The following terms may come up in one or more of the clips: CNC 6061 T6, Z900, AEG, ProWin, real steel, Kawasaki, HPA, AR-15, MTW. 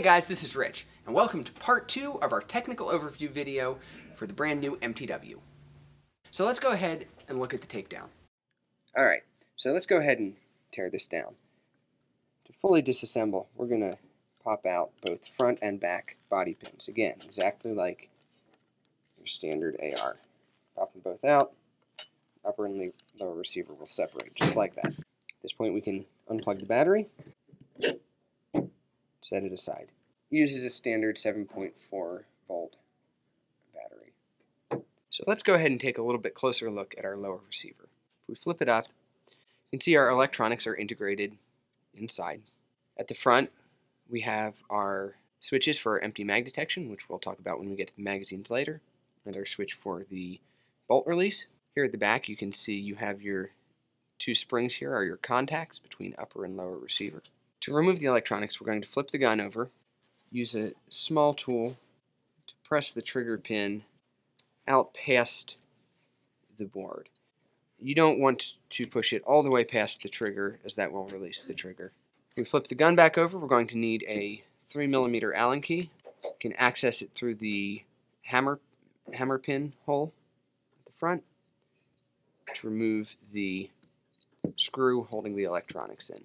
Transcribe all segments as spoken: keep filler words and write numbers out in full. Hey guys, this is Rich, and welcome to part two of our technical overview video for the brand new M T W. So let's go ahead and look at the takedown. Alright, so let's go ahead and tear this down. To fully disassemble, we're going to pop out both front and back body pins. Again, exactly like your standard A R. Pop them both out, upper and lower receiver will separate, just like that. At this point we can unplug the battery. Set it aside. Uses a standard seven point four volt battery. So let's go ahead and take a little bit closer look at our lower receiver. If we flip it up, you can see our electronics are integrated inside. At the front, we have our switches for empty mag detection, which we'll talk about when we get to the magazines later, and our switch for the bolt release. Here at the back, you can see you have your two springs here are your contacts between upper and lower receiver. To remove the electronics, we're going to flip the gun over, use a small tool to press the trigger pin out past the board. You don't want to push it all the way past the trigger, as that will release the trigger. We flip the gun back over, we're going to need a three millimeter Allen key. You can access it through the hammer, hammer pin hole at the front to remove the screw holding the electronics in.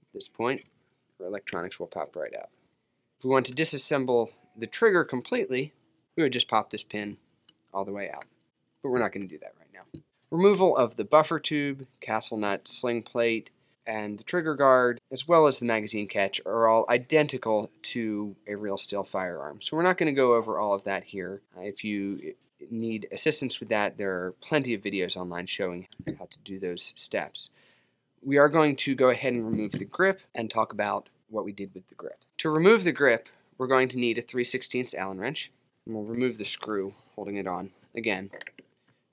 At this point, our electronics will pop right out. If we want to disassemble the trigger completely, we would just pop this pin all the way out. But we're not going to do that right now. Removal of the buffer tube, castle nut, sling plate, and the trigger guard, as well as the magazine catch, are all identical to a real steel firearm. So we're not going to go over all of that here. If you need assistance with that, there are plenty of videos online showing how to do those steps. We are going to go ahead and remove the grip and talk about what we did with the grip. To remove the grip, we're going to need a three sixteenths Allen wrench, and we'll remove the screw holding it on. Again,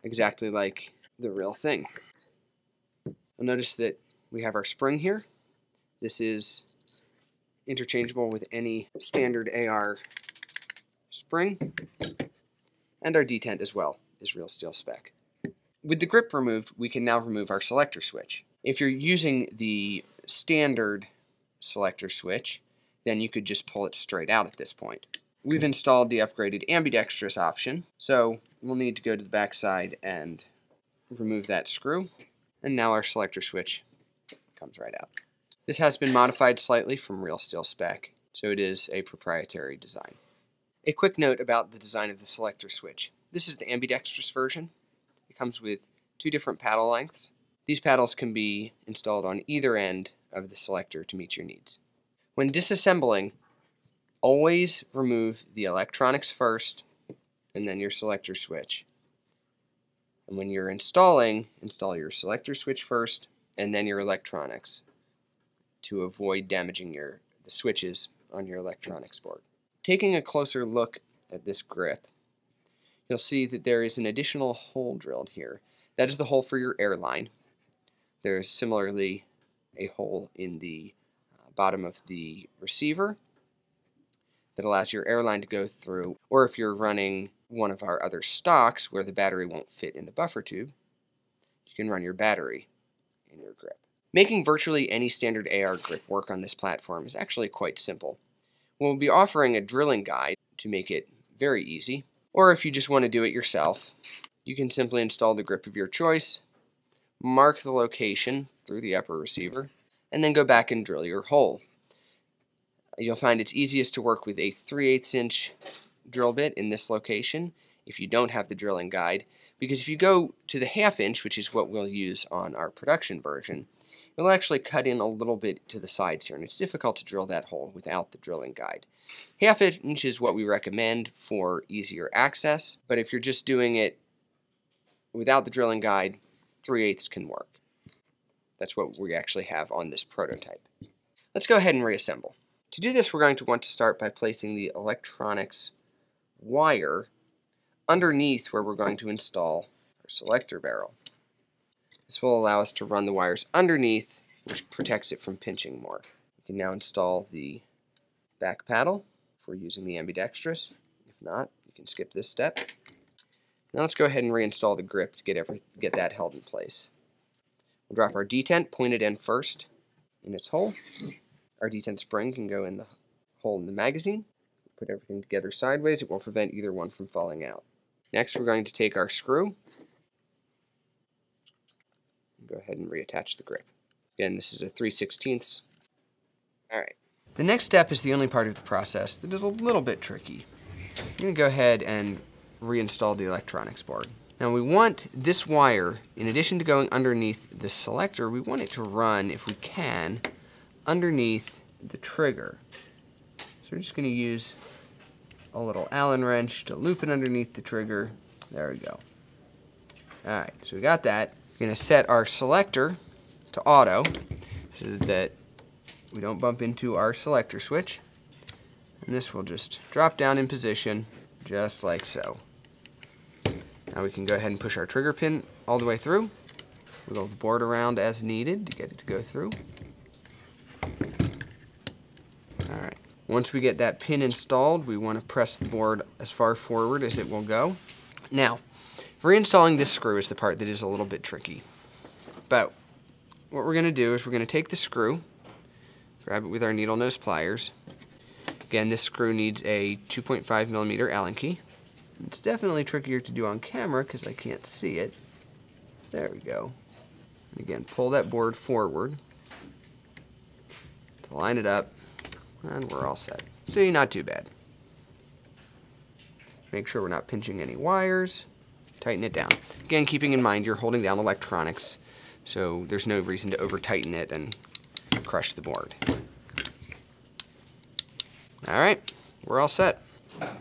exactly like the real thing. You'll notice that we have our spring here. This is interchangeable with any standard A R spring, and our detent as well is real steel spec. With the grip removed, we can now remove our selector switch. If you're using the standard selector switch, then you could just pull it straight out at this point. We've installed the upgraded ambidextrous option, so we'll need to go to the back side and remove that screw. And now our selector switch comes right out. This has been modified slightly from real steel spec, so it is a proprietary design. A quick note about the design of the selector switch. This is the ambidextrous version. It comes with two different paddle lengths. These paddles can be installed on either end of the selector to meet your needs. When disassembling, always remove the electronics first and then your selector switch. And when you're installing, install your selector switch first and then your electronics to avoid damaging your the switches on your electronics board. Taking a closer look at this grip, you'll see that there is an additional hole drilled here. That is the hole for your airline. There is similarly a hole in the bottom of the receiver that allows your airline to go through, or if you're running one of our other stocks where the battery won't fit in the buffer tube, you can run your battery in your grip. Making virtually any standard A R grip work on this platform is actually quite simple. We'll be offering a drilling guide to make it very easy, or if you just want to do it yourself, you can simply install the grip of your choice, mark the location through the upper receiver, and then go back and drill your hole. You'll find it's easiest to work with a three eighths inch drill bit in this location if you don't have the drilling guide, because if you go to the half inch, which is what we'll use on our production version, it'll actually cut in a little bit to the sides here, and it's difficult to drill that hole without the drilling guide. Half inch is what we recommend for easier access, but if you're just doing it without the drilling guide, three eighths can work. That's what we actually have on this prototype. Let's go ahead and reassemble. To do this, we're going to want to start by placing the electronics wire underneath where we're going to install our selector barrel. This will allow us to run the wires underneath, which protects it from pinching more. We can now install the back paddle if we're using the ambidextrous. If not, you can skip this step. Now let's go ahead and reinstall the grip to get, every, get that held in place. We'll drop our detent, pointed end first, in its hull. Our detent spring can go in the hole in the magazine. Put everything together sideways. It won't prevent either one from falling out. Next, we're going to take our screw and go ahead and reattach the grip. Again, this is a three sixteenths. All right. The next step is the only part of the process that is a little bit tricky. I'm going to go ahead and reinstall the electronics board. Now we want this wire, in addition to going underneath the selector, we want it to run, if we can, underneath the trigger. So we're just going to use a little Allen wrench to loop it underneath the trigger. There we go. All right, so we got that. We're going to set our selector to auto so that we don't bump into our selector switch. And this will just drop down in position, just like so. Now we can go ahead and push our trigger pin all the way through. Wiggle the board around as needed to get it to go through. All right. Once we get that pin installed, we want to press the board as far forward as it will go. Now, reinstalling this screw is the part that is a little bit tricky. But what we're going to do is we're going to take the screw, grab it with our needle nose pliers. Again, this screw needs a two point five millimeter Allen key. It's definitely trickier to do on camera because I can't see it. There we go. And again, pull that board forward to line it up, and we're all set. See, not too bad. Make sure we're not pinching any wires. Tighten it down. Again, keeping in mind you're holding down electronics, so there's no reason to over-tighten it and crush the board. All right, we're all set.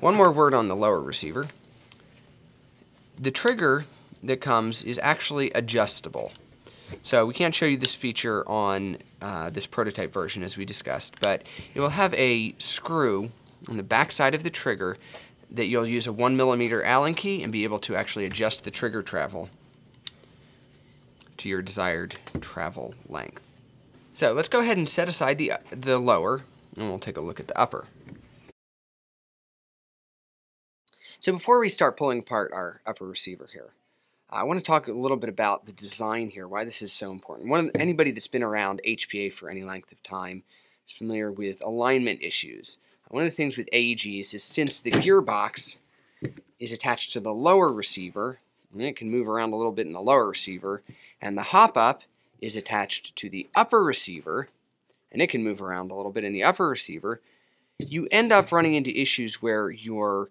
One more word on the lower receiver. The trigger that comes is actually adjustable. So we can't show you this feature on uh, this prototype version as we discussed, but it will have a screw on the back side of the trigger that you'll use a one millimeter Allen key and be able to actually adjust the trigger travel to your desired travel length. So let's go ahead and set aside the, the lower, and we'll take a look at the upper. So before we start pulling apart our upper receiver here, I want to talk a little bit about the design here, why this is so important. One of the, anybody that's been around H P A for any length of time is familiar with alignment issues. One of the things with A E Gs is since the gearbox is attached to the lower receiver, and it can move around a little bit in the lower receiver, and the hop-up is attached to the upper receiver, and it can move around a little bit in the upper receiver, you end up running into issues where your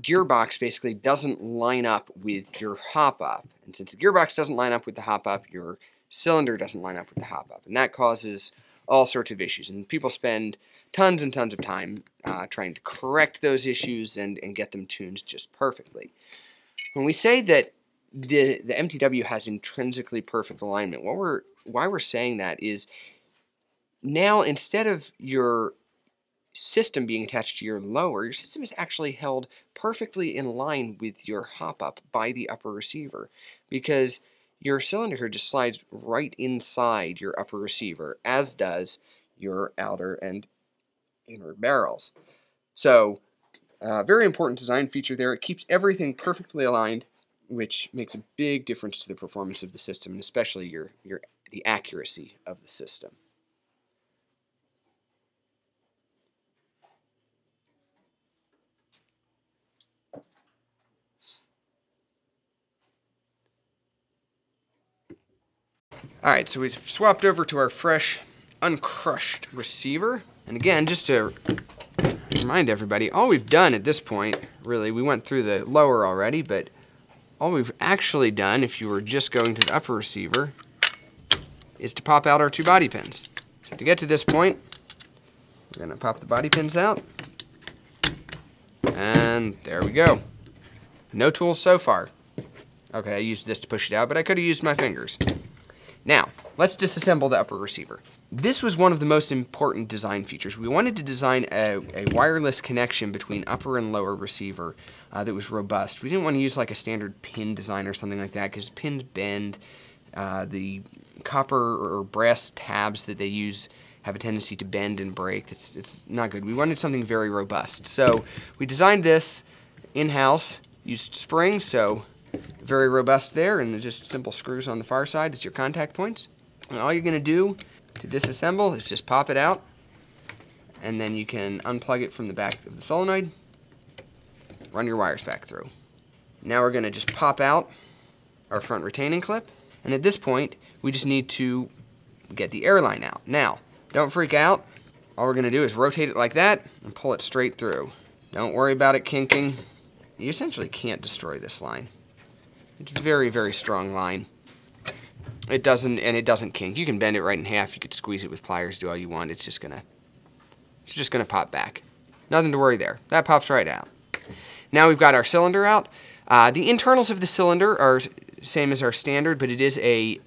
gearbox basically doesn't line up with your hop-up. And since the gearbox doesn't line up with the hop-up, your cylinder doesn't line up with the hop-up. And that causes all sorts of issues. And people spend tons and tons of time uh, trying to correct those issues and, and get them tuned just perfectly. When we say that the, the M T W has intrinsically perfect alignment, what we're, why we're saying that is now instead of your system being attached to your lower, your system is actually held perfectly in line with your hop-up by the upper receiver, because your cylinder here just slides right inside your upper receiver, as does your outer and inner barrels. So uh, very important design feature there. It keeps everything perfectly aligned, which makes a big difference to the performance of the system, and especially your, your, the accuracy of the system. All right, so we've swapped over to our fresh, uncrushed receiver. And again, just to remind everybody, all we've done at this point, really, we went through the lower already, but all we've actually done, if you were just going to the upper receiver, is to pop out our two body pins. So to get to this point, we're gonna pop the body pins out. And there we go. No tools so far. Okay, I used this to push it out, but I could have used my fingers. Now, let's disassemble the upper receiver. This was one of the most important design features. We wanted to design a, a wireless connection between upper and lower receiver uh, that was robust. We didn't want to use like a standard pin design or something like that, because pins bend. Uh, the copper or brass tabs that they use have a tendency to bend and break. It's, it's not good. We wanted something very robust. So we designed this in-house, used springs, so very robust there, and just simple screws on the far side as your contact points. And all you're going to do to disassemble is just pop it out, and then you can unplug it from the back of the solenoid, run your wires back through. Now we're going to just pop out our front retaining clip, and at this point we just need to get the air line out. Now, don't freak out. All we're going to do is rotate it like that and pull it straight through. Don't worry about it kinking. You essentially can't destroy this line. It's a very, very strong line. It doesn't, and it doesn't kink. You can bend it right in half. You could squeeze it with pliers, do all you want. It's just gonna, it's just gonna pop back. Nothing to worry there. That pops right out. Now we've got our cylinder out. Uh, the internals of the cylinder are same as our standard, but it is a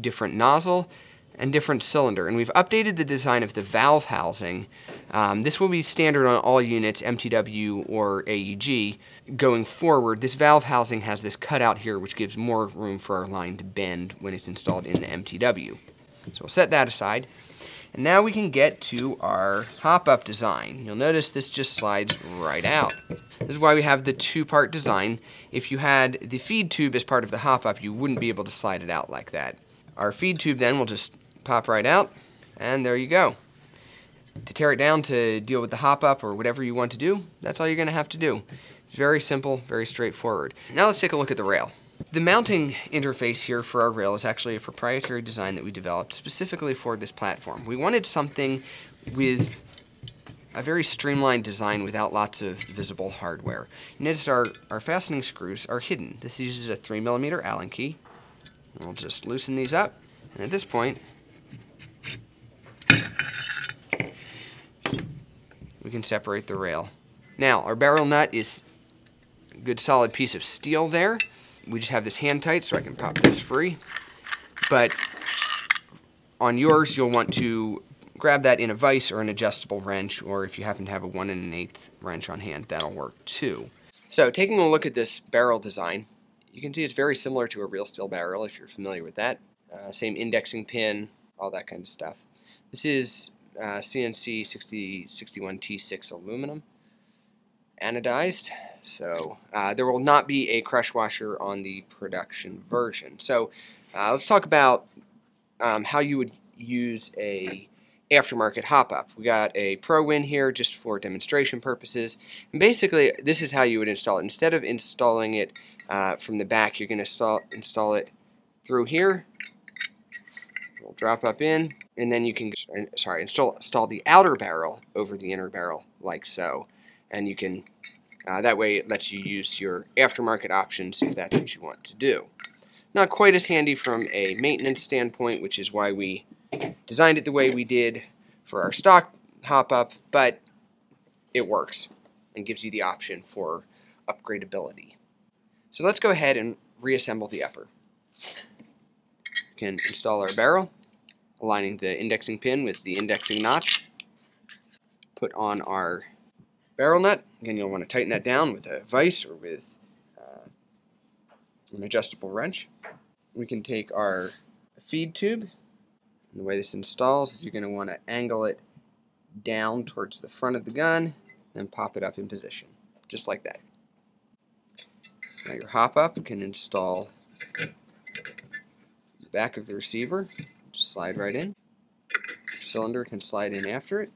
different nozzle and different cylinder. And we've updated the design of the valve housing. Um, this will be standard on all units, M T W or A E G. Going forward, this valve housing has this cutout here, which gives more room for our line to bend when it's installed in the M T W. So we'll set that aside. And now we can get to our hop-up design. You'll notice this just slides right out. This is why we have the two-part design. If you had the feed tube as part of the hop-up, you wouldn't be able to slide it out like that. Our feed tube then will just pop right out, and there you go. To tear it down to deal with the hop-up or whatever you want to do, that's all you're going to have to do. It's very simple, very straightforward. Now let's take a look at the rail. The mounting interface here for our rail is actually a proprietary design that we developed specifically for this platform. We wanted something with a very streamlined design without lots of visible hardware. You notice our, our fastening screws are hidden. This uses a three millimeter Allen key. We'll just loosen these up, and at this point, we can separate the rail. Now, our barrel nut is a good solid piece of steel there. We just have this hand tight, so I can pop this free. But on yours, you'll want to grab that in a vise or an adjustable wrench, or if you happen to have a one and an eighth wrench on hand, that'll work too. So taking a look at this barrel design, you can see it's very similar to a real steel barrel if you're familiar with that. Uh, same indexing pin, all that kind of stuff. This is uh, C N C sixty sixty-one T six aluminum, anodized. So uh, there will not be a crush washer on the production version. So uh, let's talk about um, how you would use a aftermarket hop-up. We got a ProWin here just for demonstration purposes, and basically this is how you would install it. Instead of installing it uh, from the back, you're going to install, install it through here. We'll drop up in, and then you can sorry install, install the outer barrel over the inner barrel like so, and you can uh, that way it lets you use your aftermarket options if that's what you want to do. Not quite as handy from a maintenance standpoint, which is why we designed it the way we did for our stock hop-up, but it works and gives you the option for upgradability. So let's go ahead and reassemble the upper. We can install our barrel, aligning the indexing pin with the indexing notch. Put on our barrel nut. Again, you'll want to tighten that down with a vise or with uh, an adjustable wrench. We can take our feed tube. The way this installs is you're going to want to angle it down towards the front of the gun, then pop it up in position, just like that. Now your hop-up can install the back of the receiver, just slide right in. Your cylinder can slide in after it.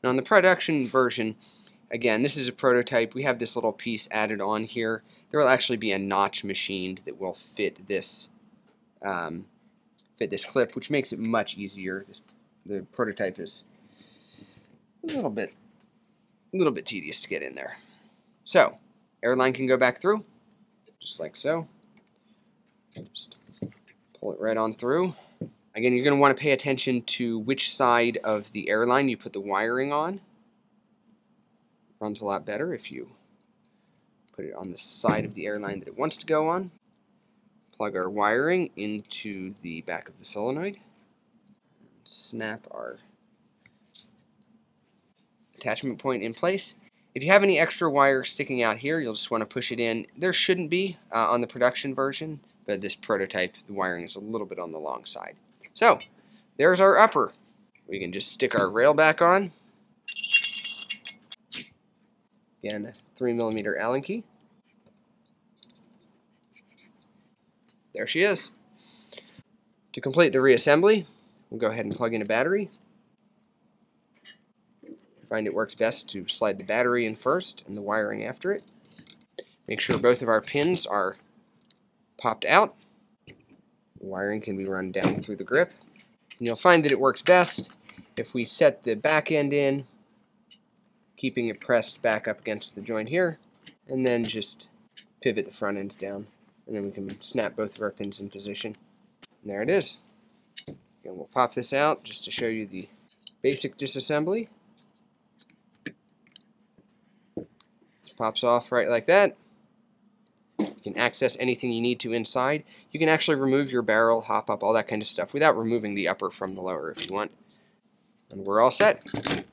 Now on the production version, again, this is a prototype. We have this little piece added on here. There will actually be a notch machined that will fit this Um, fit this clip, which makes it much easier. This, the prototype is a little bit, a little bit tedious to get in there. So, airline can go back through, just like so. Just pull it right on through. Again, you're going to want to pay attention to which side of the airline you put the wiring on. It runs a lot better if you put it on the side of the airline that it wants to go on. Plug our wiring into the back of the solenoid, snap our attachment point in place. If you have any extra wire sticking out here, you'll just want to push it in. There shouldn't be uh, on the production version, but this prototype, the wiring is a little bit on the long side. So there's our upper. We can just stick our rail back on. Again, a three millimeter Allen key. There she is. To complete the reassembly, we'll go ahead and plug in a battery. I find it works best to slide the battery in first and the wiring after it. Make sure both of our pins are popped out. The wiring can be run down through the grip. And you'll find that it works best if we set the back end in, keeping it pressed back up against the joint here, and then just pivot the front end down, and then we can snap both of our pins in position. And there it is. And we'll pop this out just to show you the basic disassembly. It pops off right like that. You can access anything you need to inside. You can actually remove your barrel, hop up, all that kind of stuff without removing the upper from the lower if you want. And we're all set.